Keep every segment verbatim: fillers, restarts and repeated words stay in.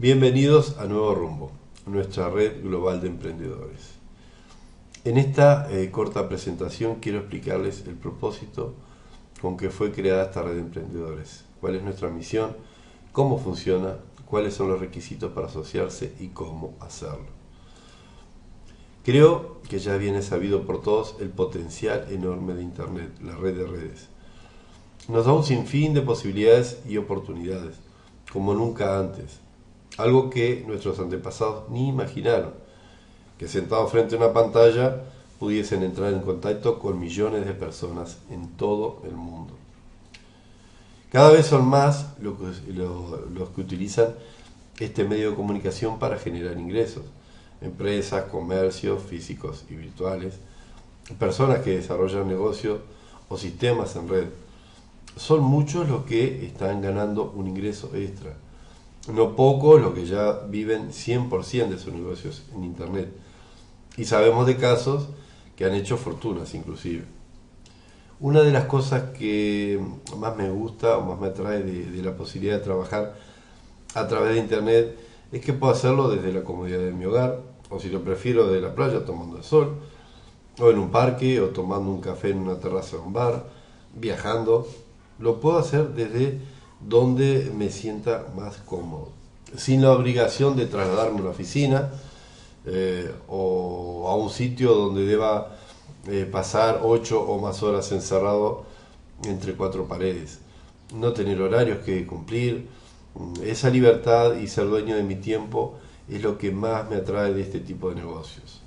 Bienvenidos a Nuevo Rumbo, nuestra red global de emprendedores. En esta eh, corta presentación quiero explicarles el propósito con que fue creada esta red de emprendedores, cuál es nuestra misión, cómo funciona, cuáles son los requisitos para asociarse y cómo hacerlo. Creo que ya viene sabido por todos el potencial enorme de Internet, la red de redes. Nos da un sinfín de posibilidades y oportunidades, como nunca antes. Algo que nuestros antepasados ni imaginaron, que sentados frente a una pantalla pudiesen entrar en contacto con millones de personas en todo el mundo. Cada vez son más los que, los, los que utilizan este medio de comunicación para generar ingresos. Empresas, comercios físicos y virtuales, personas que desarrollan negocios o sistemas en red. Son muchos los que están ganando un ingreso extra. No pocos los que ya viven cien por ciento de sus negocios en Internet. Y sabemos de casos que han hecho fortunas inclusive. Una de las cosas que más me gusta o más me atrae de, de la posibilidad de trabajar a través de Internet es que puedo hacerlo desde la comodidad de mi hogar, o si lo prefiero de la playa tomando el sol, o en un parque, o tomando un café en una terraza o un bar, viajando. Lo puedo hacer desde donde me sienta más cómodo, sin la obligación de trasladarme a una oficina eh, o a un sitio donde deba eh, pasar ocho o más horas encerrado entre cuatro paredes, no tener horarios que cumplir. Esa libertad y ser dueño de mi tiempo es lo que más me atrae de este tipo de negocios.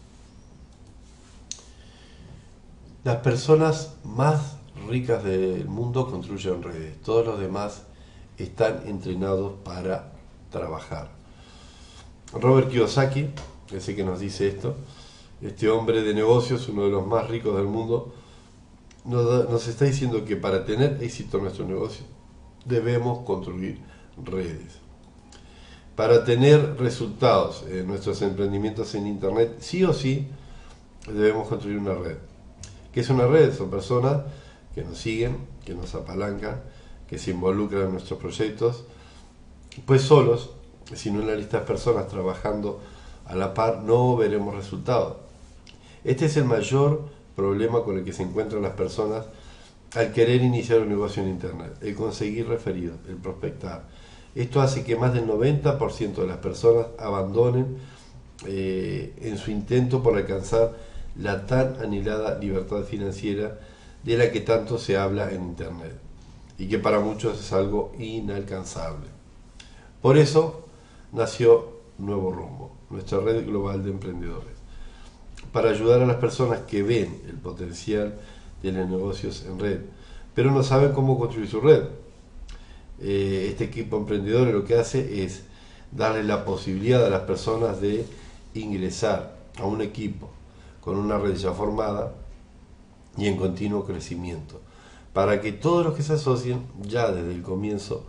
Las personas más ricas del mundo construyen redes. Todos los demás están entrenados para trabajar. Robert Kiyosaki, ese que nos dice esto, este hombre de negocios, uno de los más ricos del mundo, nos, nos está diciendo que para tener éxito en nuestro negocio debemos construir redes. Para tener resultados en nuestros emprendimientos en Internet, sí o sí debemos construir una red. ¿Qué es una red? Son personas que nos siguen, que nos apalancan, que se involucran en nuestros proyectos, pues solos, sino en la lista de personas trabajando a la par, no veremos resultados. Este es el mayor problema con el que se encuentran las personas al querer iniciar un negocio en Internet, el conseguir referidos, el prospectar. Esto hace que más del noventa por ciento de las personas abandonen eh, en su intento por alcanzar la tan anhelada libertad financiera de la que tanto se habla en Internet y que para muchos es algo inalcanzable. Por eso nació Nuevo Rumbo, nuestra red global de emprendedores, para ayudar a las personas que ven el potencial de los negocios en red, pero no saben cómo construir su red. Eh, este equipo emprendedor lo que hace es darle la posibilidad a las personas de ingresar a un equipo con una red ya formada y en continuo crecimiento, para que todos los que se asocien ya desde el comienzo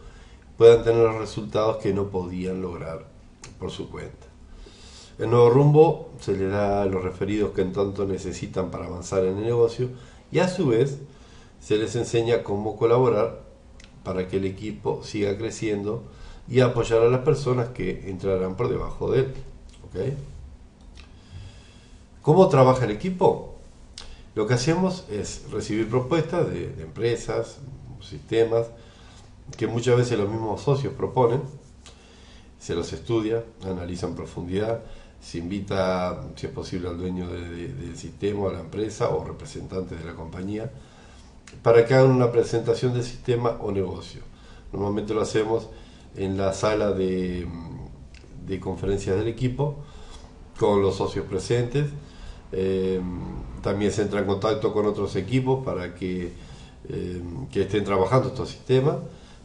puedan tener los resultados que no podían lograr por su cuenta. El Nuevo Rumbo se le da a los referidos que en tanto necesitan para avanzar en el negocio, y a su vez se les enseña cómo colaborar para que el equipo siga creciendo y apoyar a las personas que entrarán por debajo de él. ¿Okay? ¿Cómo trabaja el equipo? Lo que hacemos es recibir propuestas de, de empresas, sistemas, que muchas veces los mismos socios proponen. Se los estudia, analiza en profundidad, se invita, si es posible, al dueño de, de, del sistema, a la empresa o representantes de la compañía, para que hagan una presentación del sistema o negocio. Normalmente lo hacemos en la sala de, de conferencias del equipo, con los socios presentes. Eh, también se entra en contacto con otros equipos para que, eh, que estén trabajando estos sistemas,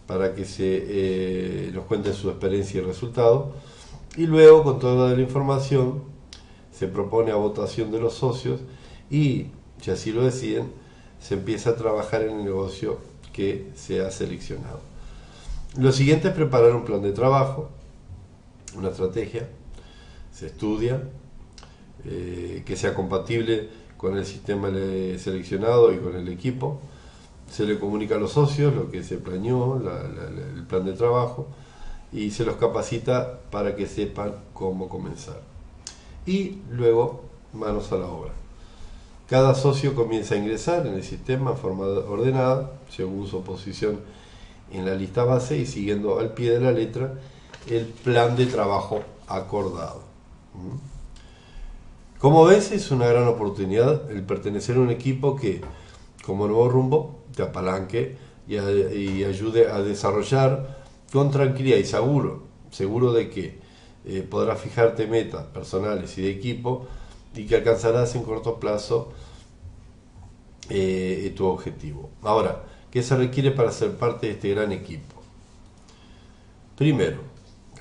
para que se, eh, nos cuenten su experiencia y resultados. Y luego, con toda la información, se propone a votación de los socios y, si así lo deciden, se empieza a trabajar en el negocio que se ha seleccionado. Lo siguiente es preparar un plan de trabajo, una estrategia, se estudia, eh, que sea compatible con el sistema seleccionado y con el equipo. Se le comunica a los socios lo que se planeó, la, la, la, el plan de trabajo, y se los capacita para que sepan cómo comenzar. Y luego, manos a la obra. Cada socio comienza a ingresar en el sistema en forma ordenada, según su posición en la lista base y siguiendo al pie de la letra el plan de trabajo acordado. Como ves, es una gran oportunidad el pertenecer a un equipo que, como Nuevo Rumbo, te apalanque y, a, y ayude a desarrollar con tranquilidad y seguro, seguro de que eh, podrás fijarte metas personales y de equipo y que alcanzarás en corto plazo eh, tu objetivo. Ahora, ¿qué se requiere para ser parte de este gran equipo? Primero,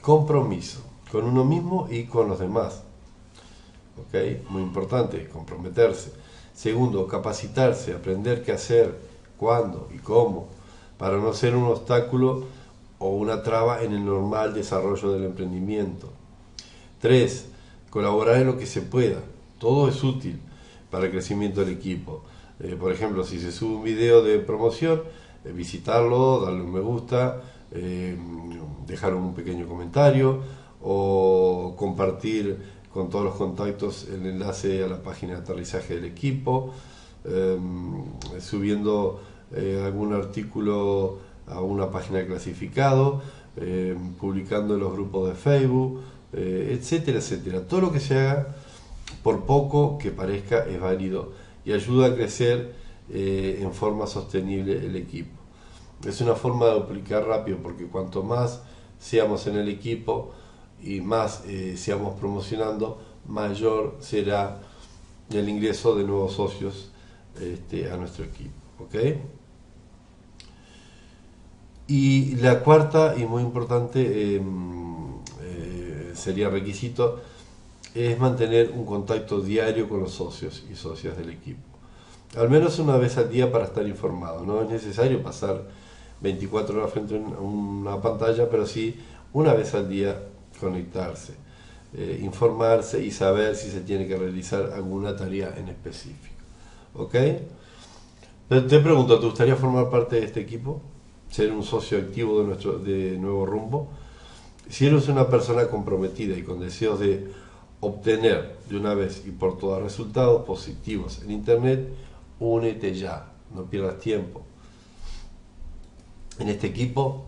compromiso con uno mismo y con los demás. ¿Okay? Muy importante, comprometerse. Segundo, capacitarse, aprender qué hacer, cuándo y cómo, para no ser un obstáculo o una traba en el normal desarrollo del emprendimiento. Tres, colaborar en lo que se pueda. Todo es útil para el crecimiento del equipo. Eh, por ejemplo, si se sube un video de promoción, eh, visitarlo, darle un me gusta, eh, dejar un pequeño comentario o compartir con todos los contactos el enlace a la página de aterrizaje del equipo, eh, subiendo eh, algún artículo a una página de clasificado, eh, publicando en los grupos de Facebook, eh, etcétera, etcétera. Todo lo que se haga, por poco que parezca, es válido y ayuda a crecer eh, en forma sostenible el equipo. Es una forma de duplicar rápido, porque cuanto más seamos en el equipo y más eh, seamos promocionando, mayor será el ingreso de nuevos socios este, a nuestro equipo. ¿Okay? Y la cuarta y muy importante eh, eh, sería requisito, es mantener un contacto diario con los socios y socias del equipo. Al menos una vez al día para estar informado. No es necesario pasar veinticuatro horas frente a una pantalla, pero sí una vez al día conectarse, eh, informarse y saber si se tiene que realizar alguna tarea en específico. ¿Ok? Te pregunto, ¿te gustaría formar parte de este equipo? ¿Ser un socio activo de, nuestro, de Nuevo Rumbo? Si eres una persona comprometida y con deseos de obtener de una vez y por todas resultados positivos en Internet, únete ya, no pierdas tiempo. En este equipo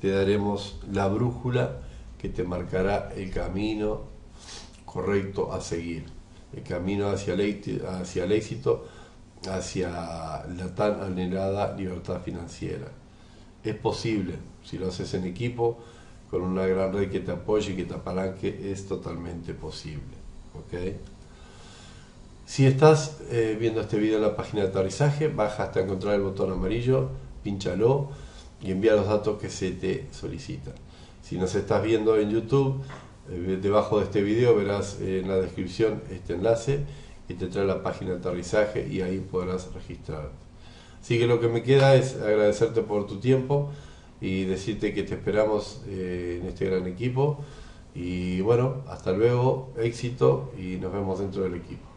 te daremos la brújula que te marcará el camino correcto a seguir, el camino hacia el, hacia el éxito, hacia la tan anhelada libertad financiera. Es posible, si lo haces en equipo, con una gran red que te apoye y que te apalanque, es totalmente posible. ¿Okay? Si estás eh, viendo este video en la página de aterrizaje, baja hasta encontrar el botón amarillo, pínchalo y envía los datos que se te solicitan. Si nos estás viendo en YouTube, eh, debajo de este video verás eh, en la descripción este enlace que te trae la página de aterrizaje y ahí podrás registrarte. Así que lo que me queda es agradecerte por tu tiempo y decirte que te esperamos eh, en este gran equipo. Y bueno, hasta luego, éxito y nos vemos dentro del equipo.